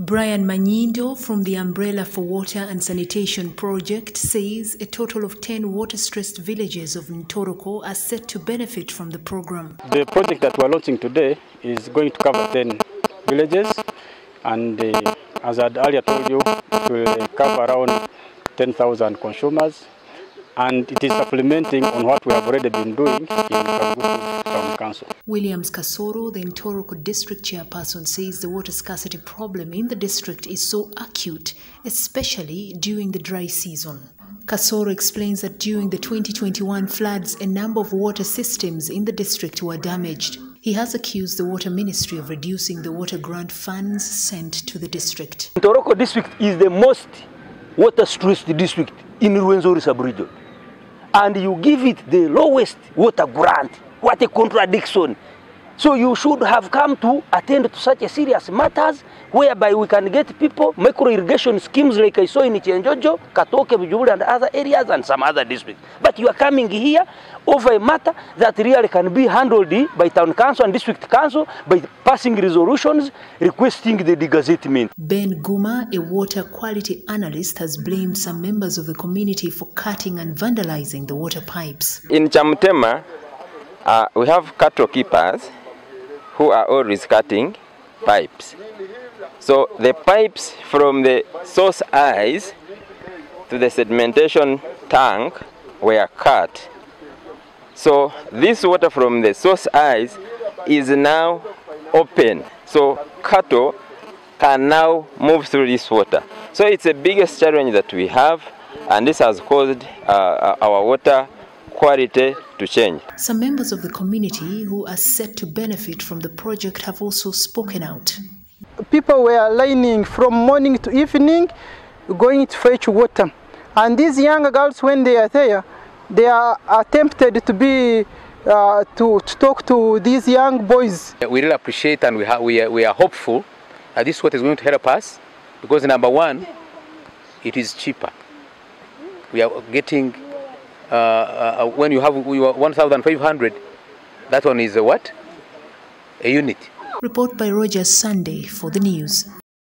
Brian Manyindo from the Umbrella for Water and Sanitation Project says a total of 10 water-stressed villages of Ntoroko are set to benefit from the program. The project that we're launching today is going to cover 10 villages, and as I had earlier told you, it will cover around 10,000 consumers, and it is supplementing on what we have already been doing in Katoke Town Council. Williams Kasoro, the Ntoroko district chairperson, says the water scarcity problem in the district is so acute, especially during the dry season. Kasoro explains that during the 2021 floods, a number of water systems in the district were damaged. He has accused the Water Ministry of reducing the water grant funds sent to the district. Ntoroko district is the most water-stressed district in Ruenzori sub-region, and you give it the lowest water grant. What a contradiction. So you should have come to attend to such a serious matters whereby we can get people micro-irrigation schemes like I saw in Ichenjojo, Katoke, Bujul and other areas and some other districts. But you are coming here over a matter that really can be handled by town council and district council by passing resolutions requesting the degazettement. Ben Guma, a water quality analyst, has blamed some members of the community for cutting and vandalizing the water pipes. In Chamutema, we have cattle keepers who are always cutting pipes. So the pipes from the source eyes to the sedimentation tank were cut. So this water from the source eyes is now open. So cattle can now move through this water. So it's the biggest challenge that we have, and this has caused our water quality to change. Some members of the community who are set to benefit from the project have also spoken out. People were lining from morning to evening going to fetch water, and these young girls, when they are there, they are tempted to be to talk to these young boys. We really appreciate, and we are hopeful that this water is going to help us, because number one, it is cheaper. We are getting when you have 1,500, that one is a unit. Report by Rogers Sunday for the news.